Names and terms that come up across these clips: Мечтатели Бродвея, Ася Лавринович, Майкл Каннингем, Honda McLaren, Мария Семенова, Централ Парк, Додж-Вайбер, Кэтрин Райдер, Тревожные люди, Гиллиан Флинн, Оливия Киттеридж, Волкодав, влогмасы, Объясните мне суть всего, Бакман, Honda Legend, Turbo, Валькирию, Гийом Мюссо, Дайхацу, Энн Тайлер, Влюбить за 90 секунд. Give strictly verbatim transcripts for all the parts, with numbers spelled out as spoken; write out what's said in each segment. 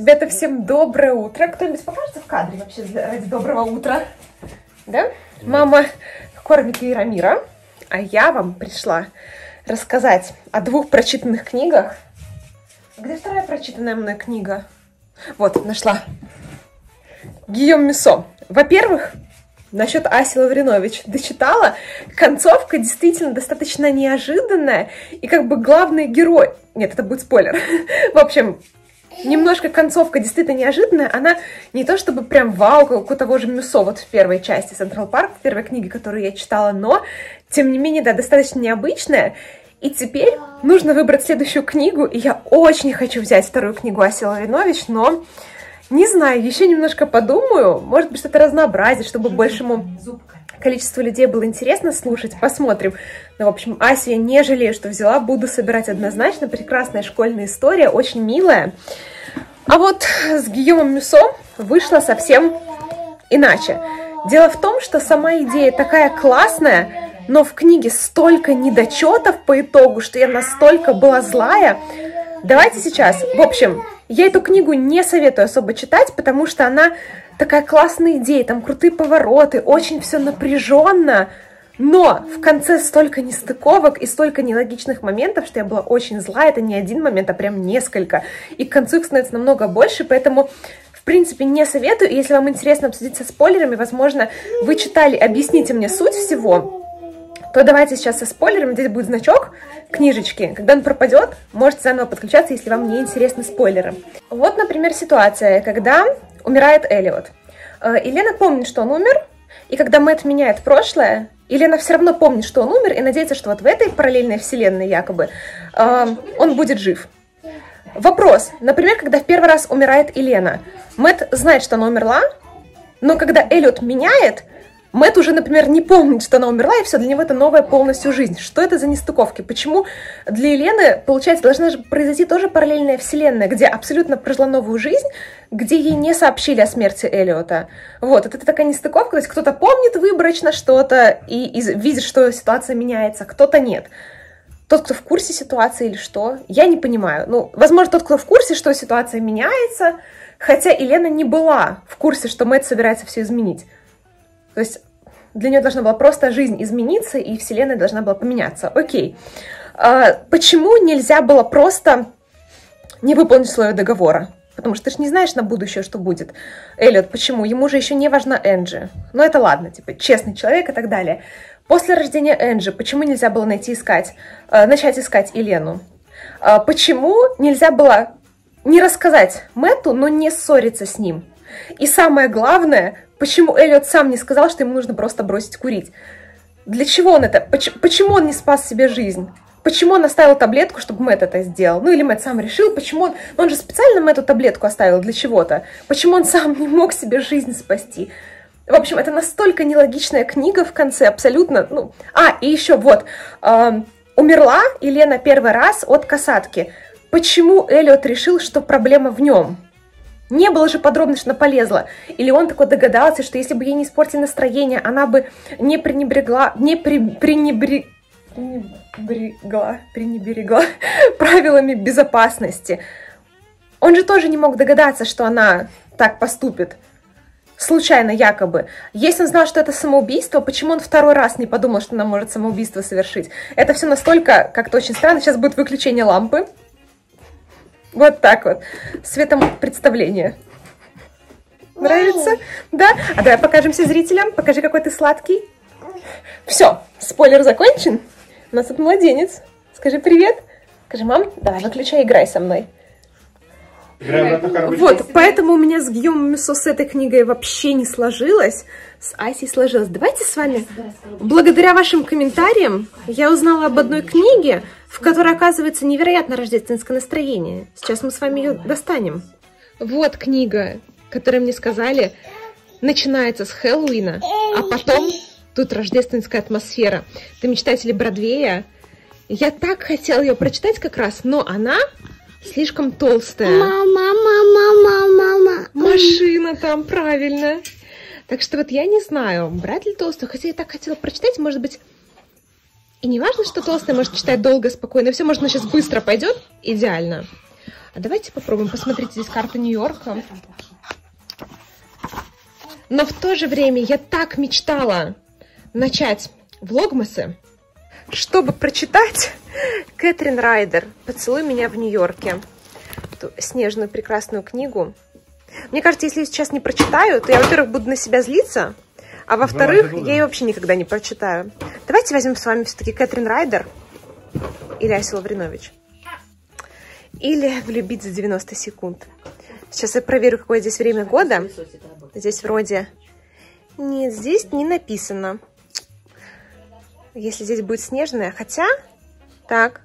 Ребята, всем доброе утро. Кто-нибудь покажется в кадре вообще ради доброго утра? Да? Мама кормит Яромира, а я вам пришла рассказать о двух прочитанных книгах. Где вторая прочитанная мной книга? Вот, нашла. Гийом Мюссо. Во-первых, насчет Аси Лавринович. Дочитала. Концовка действительно достаточно неожиданная. И как бы главный герой... Нет, это будет спойлер. В общем... Немножко концовка действительно неожиданная, она не то чтобы прям вау, как у того же Мюссо вот в первой части Централ Парк, в первой книге, которую я читала, но, тем не менее, да, достаточно необычная. И теперь нужно выбрать следующую книгу, и я очень хочу взять вторую книгу Аси Лавринович, но, не знаю, еще немножко подумаю, может быть, что-то разнообразить, чтобы большему количеству людей было интересно слушать, посмотрим. Ну, в общем, Асю я не жалею, что взяла, буду собирать однозначно. Прекрасная школьная история, очень милая. А вот с Гийомом Мюссо вышло совсем иначе. Дело в том, что сама идея такая классная, но в книге столько недочетов по итогу, что я настолько была злая. Давайте сейчас, в общем, я эту книгу не советую особо читать, потому что она... Такая классная идея, там крутые повороты, очень все напряженно, но в конце столько нестыковок и столько нелогичных моментов, что я была очень зла, это не один момент, а прям несколько, и к концу их становится намного больше, поэтому, в принципе, не советую, если вам интересно обсудить со спойлерами, возможно, вы читали «Объясните мне суть всего», то давайте сейчас со спойлером, здесь будет значок книжечки, когда он пропадет, можете заново подключаться, если вам не интересны спойлеры. Вот, например, ситуация, когда... Умирает Эллиот. Елена помнит, что он умер, и когда Мэтт меняет прошлое, Елена все равно помнит, что он умер, и надеется, что вот в этой параллельной вселенной якобы э, он будет жив. Вопрос. Например, когда в первый раз умирает Елена, Мэтт знает, что она умерла, но когда Эллиот меняет, Мэтт уже, например, не помнит, что она умерла, и все, для него это новая полностью жизнь. Что это за нестыковки? Почему для Елены, получается, должна же произойти тоже параллельная вселенная, где абсолютно прожила новую жизнь, где ей не сообщили о смерти Эллиота? Вот, это такая нестыковка, то есть кто-то помнит выборочно что-то и, и видит, что ситуация меняется, кто-то нет. Тот, кто в курсе ситуации или что, я не понимаю. Ну, возможно, тот, кто в курсе, что ситуация меняется, хотя Елена не была в курсе, что Мэтт собирается все изменить. То есть для нее должна была просто жизнь измениться, и вселенная должна была поменяться. Окей. А почему нельзя было просто не выполнить условия договора? Потому что ты же не знаешь на будущее, что будет. Эллиот, почему? Ему же еще не важна Энджи. Но это ладно, типа, честный человек и так далее. После рождения Энджи, почему нельзя было найти искать, начать искать Елену? Почему нельзя было не рассказать Мэтту, но не ссориться с ним? И самое главное... Почему Эллиот сам не сказал, что ему нужно просто бросить курить? Для чего он это? Почему он не спас себе жизнь? Почему он оставил таблетку, чтобы Мэтт это сделал? Ну или Мэтт сам решил, почему он... Он же специально Мэтту таблетку оставил для чего-то. Почему он сам не мог себе жизнь спасти? В общем, это настолько нелогичная книга в конце, абсолютно... Ну... А, и еще вот. Э, умерла Елена первый раз от касатки. Почему Эллиот решил, что проблема в нем? Не было же подробно, что она полезла. Или он такой догадался, что если бы ей не испортили настроение, она бы не пренебрегла, не при, пренебре, пренебрегла, пренебрегла правилами безопасности. Он же тоже не мог догадаться, что она так поступит. Случайно, якобы. Если он знал, что это самоубийство, почему он второй раз не подумал, что она может самоубийство совершить? Это все настолько как-то очень странно. Сейчас будет выключение лампы. Вот так вот. Светом представление. Нравится? Да? А давай покажемся зрителям. Покажи, какой ты сладкий. Все, спойлер закончен. У нас тут младенец. Скажи привет. Скажи, мам, давай, выключай, играй со мной. Вот, поэтому у меня с Гийомом Мюссо с этой книгой вообще не сложилось. С Асей сложилось. Давайте с вами, благодаря вашим комментариям, я узнала об одной книге, в которой оказывается невероятно рождественское настроение. Сейчас мы с вами ее достанем. Вот книга, которую мне сказали, начинается с Хэллоуина, а потом тут рождественская атмосфера. Это «Мечтатели Бродвея». Я так хотела ее прочитать как раз, но она... Слишком толстая. Мама, мама, мама, мама. Машина там, правильно. Так что вот я не знаю, брать ли толстую. Хотя я так хотела прочитать, может быть... И не важно, что толстая, может читать долго, спокойно. Все, может, она сейчас быстро пойдет. Идеально. А давайте попробуем посмотреть здесь карту Нью-Йорка. Но в то же время я так мечтала начать влогмасы, чтобы прочитать Кэтрин Райдер «Поцелуй меня в Нью-Йорке», эту снежную прекрасную книгу. Мне кажется, если я сейчас не прочитаю, то я, во-первых, буду на себя злиться, а во-вторых, я ее вообще никогда не прочитаю. Давайте возьмем с вами все-таки Кэтрин Райдер или Асю Лавринович. Или «Влюбить за девяносто секунд». Сейчас я проверю, какое здесь время года. Здесь вроде... Нет, здесь не написано. Если здесь будет снежное, хотя... Так,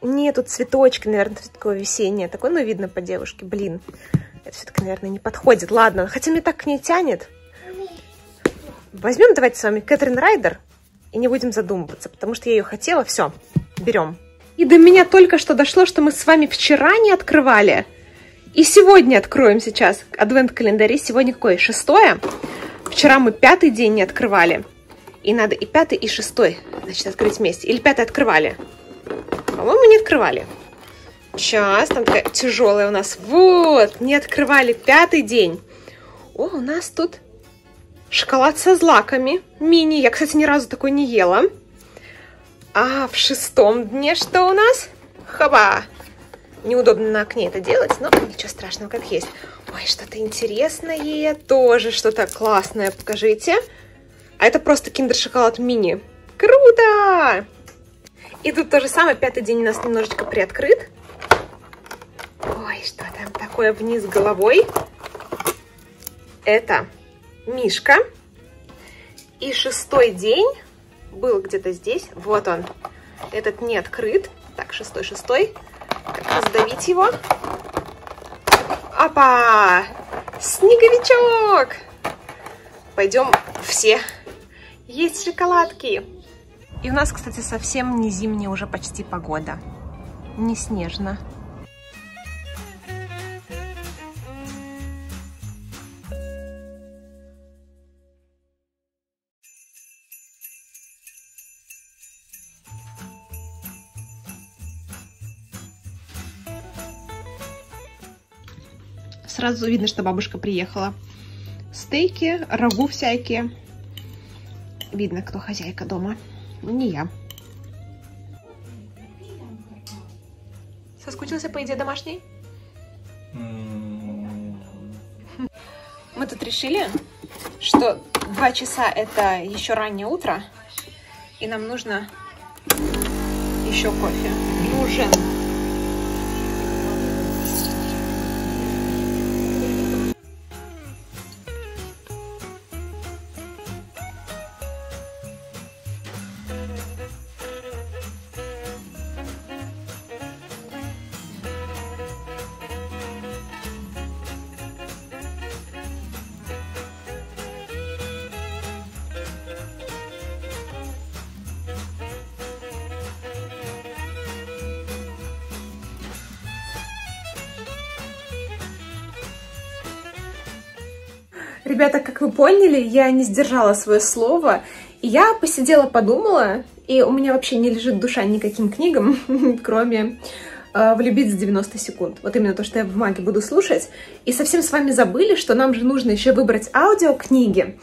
нету цветочки, наверное, такое весеннее. Такое, ну, видно по девушке. Блин, это все-таки, наверное, не подходит. Ладно, хотя мне так к ней тянет. Возьмем, давайте с вами Кэтрин Райдер и не будем задумываться, потому что я ее хотела. Все, берем. И до меня только что дошло, что мы с вами вчера не открывали. И сегодня откроем сейчас адвент-календари. Сегодня какое? Шестое. Вчера мы пятый день не открывали. И надо и пятый, и шестой, значит, открыть вместе. Или пятый открывали. По-моему, не открывали. Сейчас, там такая тяжелая у нас. Вот, не открывали пятый день. О, у нас тут шоколад со злаками. Мини. Я, кстати, ни разу такой не ела. А в шестом дне что у нас? Хаба! Неудобно на окне это делать, но ничего страшного, как есть. Ой, что-то интересное, тоже что-то классное, покажите. А это просто киндер-шоколад мини. Круто! И тут то же самое, пятый день у нас немножечко приоткрыт. Ой, что там такое вниз головой? Это мишка. И шестой день... Был где-то здесь. Вот он. Этот не открыт. Так, шестой, шестой. Как раздавить его? Опа! Снеговичок! Пойдем все. Есть шоколадки. И у нас, кстати, совсем не зимняя уже почти погода. Не снежно. Сразу видно, что бабушка приехала. Стейки, рагу всякие. Видно, кто хозяйка дома. Не я. Соскучился по еде домашней? Мы тут решили, что два часа это еще раннее утро. И нам нужно еще кофе. И ужин. Ребята, как вы поняли, я не сдержала свое слово. Я посидела, подумала, и у меня вообще не лежит душа никаким книгам, кроме э, «Влюбить за девяносто секунд». Вот именно то, что я в бумаге буду слушать. И совсем с вами забыли, что нам же нужно еще выбрать аудиокниги.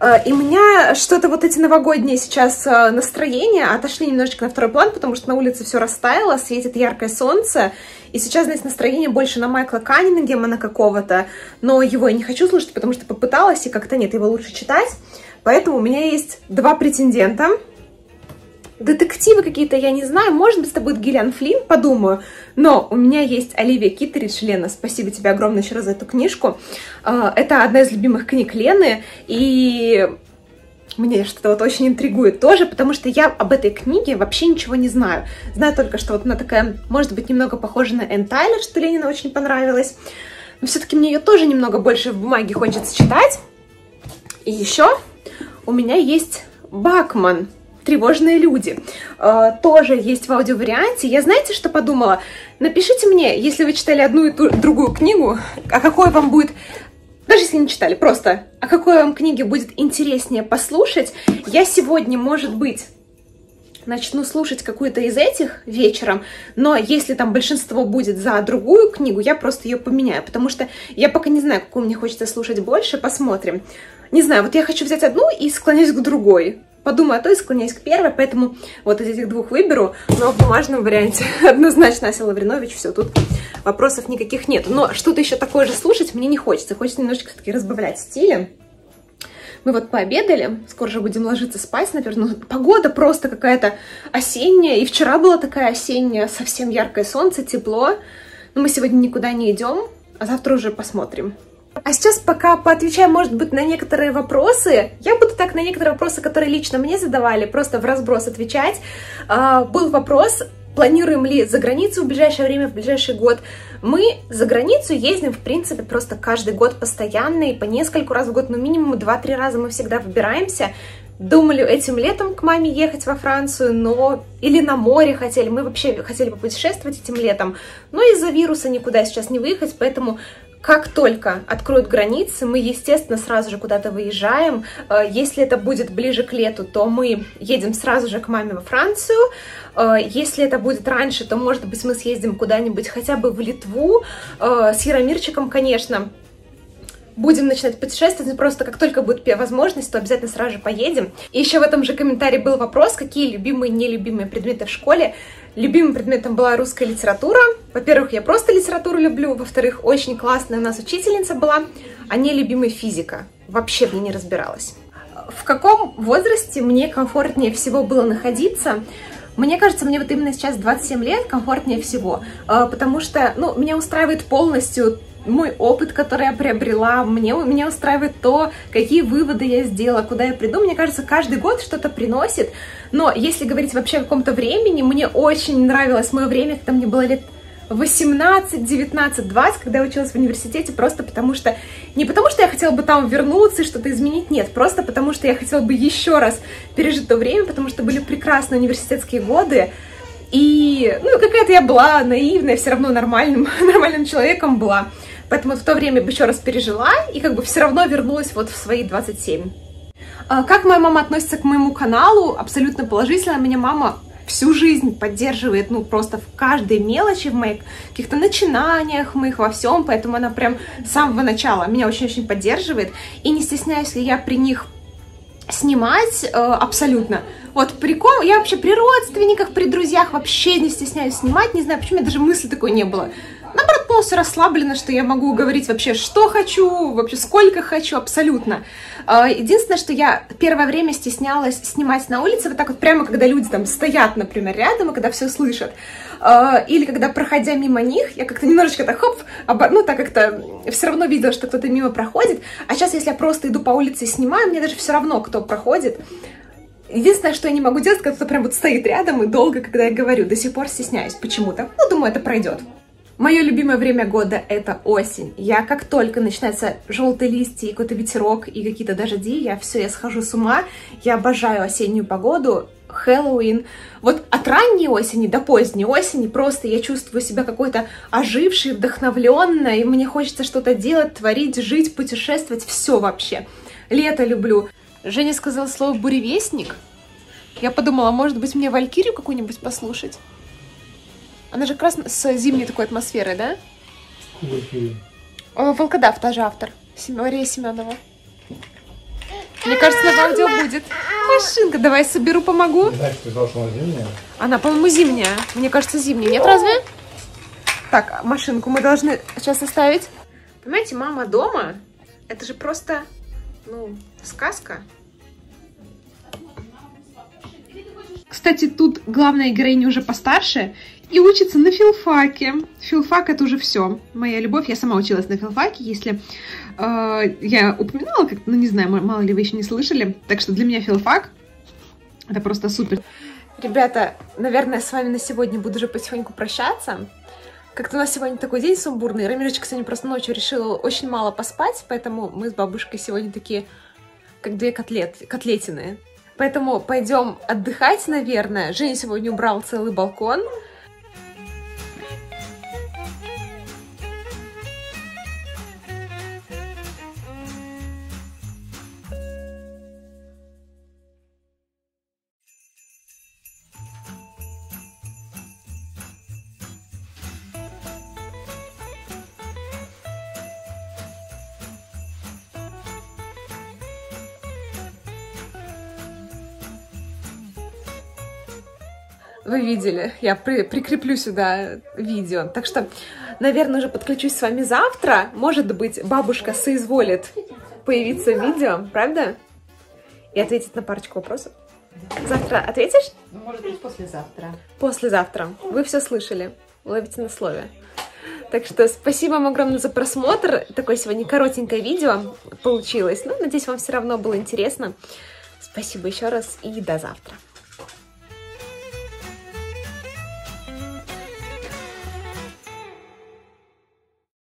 Э, и у меня что-то вот эти новогодние сейчас э, настроения отошли немножечко на второй план, потому что на улице все растаяло, светит яркое солнце. И сейчас, знаете, настроение больше на Майкла Каннингема, на какого-то, но его я не хочу слушать, потому что попыталась, и как-то нет, его лучше читать. Поэтому у меня есть два претендента. Детективы какие-то, я не знаю, может быть, это будет Гиллиан Флинн, подумаю. Но у меня есть Оливия Киттеридж. Лена, спасибо тебе огромное еще раз за эту книжку. Это одна из любимых книг Лены, и... Мне что-то вот очень интригует тоже, потому что я об этой книге вообще ничего не знаю. Знаю только, что вот она такая, может быть, немного похожа на Энн Тайлер, что Ленина очень понравилась. Но все-таки мне ее тоже немного больше в бумаге хочется читать. И еще у меня есть Бакман, «Тревожные люди». Тоже есть в аудиоварианте. Я, знаете, что подумала? Напишите мне, если вы читали одну и ту, другую книгу, а какой вам будет... Даже если не читали, просто о какой вам книге будет интереснее послушать. Я сегодня, может быть, начну слушать какую-то из этих вечером, но если там большинство будет за другую книгу, я просто ее поменяю, потому что я пока не знаю, какую мне хочется слушать больше, посмотрим. Не знаю, вот я хочу взять одну и склоняюсь к другой. Подумаю о той, склоняюсь к первой, поэтому вот из этих двух выберу, но в бумажном варианте однозначно Ася Лавринович, все, тут вопросов никаких нет. Но что-то еще такое же слушать мне не хочется, хочется немножечко все-таки разбавлять стили. Мы вот пообедали, скоро же будем ложиться спать, наверное, погода просто какая-то осенняя, и вчера была такая осенняя, совсем яркое солнце, тепло, но мы сегодня никуда не идем, а завтра уже посмотрим. А сейчас пока поотвечаю, может быть, на некоторые вопросы. Я буду так на некоторые вопросы, которые лично мне задавали, просто в разброс отвечать. А, был вопрос, планируем ли за границу в ближайшее время, в ближайший год. Мы за границу ездим, в принципе, просто каждый год постоянно и по нескольку раз в год, ну минимум два-три раза мы всегда выбираемся. Думали этим летом к маме ехать во Францию, но или на море хотели. Мы вообще хотели попутешествовать этим летом, но из-за вируса никуда сейчас не выехать, поэтому... Как только откроют границы, мы, естественно, сразу же куда-то выезжаем. Если это будет ближе к лету, то мы едем сразу же к маме во Францию. Если это будет раньше, то, может быть, мы съездим куда-нибудь, хотя бы в Литву. С Яромирчиком, конечно, будем начинать путешествовать. Просто как только будет возможность, то обязательно сразу же поедем. И еще в этом же комментарии был вопрос, какие любимые и нелюбимые предметы в школе. Любимым предметом была русская литература. Во-первых, я просто литературу люблю. Во-вторых, очень классная у нас учительница была. А нелюбимая физика. Вообще в ней не разбиралась. В каком возрасте мне комфортнее всего было находиться? Мне кажется, мне вот именно сейчас двадцать семь лет комфортнее всего. Потому что, ну, меня устраивает полностью мой опыт, который я приобрела. Мне, меня устраивает то, какие выводы я сделала, куда я приду. Мне кажется, каждый год что-то приносит. Но если говорить вообще о каком-то времени, мне очень нравилось мое время, когда мне было лет восемнадцать, девятнадцать, двадцать, когда я училась в университете, просто потому что... Не потому что я хотела бы там вернуться и что-то изменить, нет, просто потому что я хотела бы еще раз пережить то время, потому что были прекрасные университетские годы. И, ну, какая-то я была наивная, все равно нормальным, нормальным человеком была. Поэтому в то время бы еще раз пережила и как бы все равно вернулась вот в свои двадцать семь. Как моя мама относится к моему каналу? Абсолютно положительно. Меня мама всю жизнь поддерживает, ну, просто в каждой мелочи, в моих каких-то начинаниях, моих во всем, поэтому она прям с самого начала меня очень-очень поддерживает. И не стесняюсь ли я при них снимать, э, абсолютно. Вот прикол, я вообще при родственниках, при друзьях вообще не стесняюсь снимать, не знаю, почему у меня даже мысли такой не было. Наоборот, полностью расслаблена, что я могу говорить вообще, что хочу, вообще сколько хочу, абсолютно. Единственное, что я первое время стеснялась снимать на улице, вот так вот прямо, когда люди там стоят, например, рядом, и когда все слышат. Или когда, проходя мимо них, я как-то немножечко так, хоп, оба... ну так как-то все равно видела, что кто-то мимо проходит. А сейчас, если я просто иду по улице и снимаю, мне даже все равно, кто проходит. Единственное, что я не могу делать, когда кто-то прям вот стоит рядом и долго, когда я говорю, до сих пор стесняюсь почему-то. Ну, думаю, это пройдет. Мое любимое время года – это осень. Я как только начинается желтые листья, и какой-то ветерок, и какие-то дожди, я все, я схожу с ума. Я обожаю осеннюю погоду, Хэллоуин. Вот от ранней осени до поздней осени просто я чувствую себя какой-то ожившей, вдохновленной, и мне хочется что-то делать, творить, жить, путешествовать, все вообще. Лето люблю. Женя сказала слово «буревестник». Я подумала, может быть, мне «Валькирию» какую-нибудь послушать? Она же как раз с зимней такой атмосферой, да? О, «Волкодав» тоже автор. Мария Семенова. Мне кажется, на аудио будет. Машинка, давай соберу, помогу. Знаешь, ты сказала, что она зимняя? Она, по-моему, зимняя. Мне кажется, зимняя. Нет, разве? Так, машинку мы должны сейчас оставить. Понимаете, мама дома, это же просто, ну, сказка. Кстати, тут главная героиня уже постарше и учится на филфаке. Филфак — это уже все. Моя любовь. Я сама училась на филфаке, если э, я упоминала, как, ну не знаю, мало ли вы еще не слышали. Так что для меня филфак — это просто супер. Ребята, наверное, с вами на сегодня буду уже потихоньку прощаться. Как-то у нас сегодня такой день сумбурный. Рамирочка сегодня просто ночью решила очень мало поспать, поэтому мы с бабушкой сегодня такие, как две котлет, котлетины. Поэтому пойдем отдыхать, наверное. Женя сегодня убрал целый балкон. Вы видели, я при, прикреплю сюда видео. Так что, наверное, уже подключусь с вами завтра. Может быть, бабушка соизволит появиться в видео, правда? И ответить на парочку вопросов. Завтра ответишь? Ну, может быть, послезавтра. Послезавтра. Вы все слышали. Ловите на слове. Так что спасибо вам огромное за просмотр. Такое сегодня коротенькое видео получилось. Ну, надеюсь, вам все равно было интересно. Спасибо еще раз и до завтра.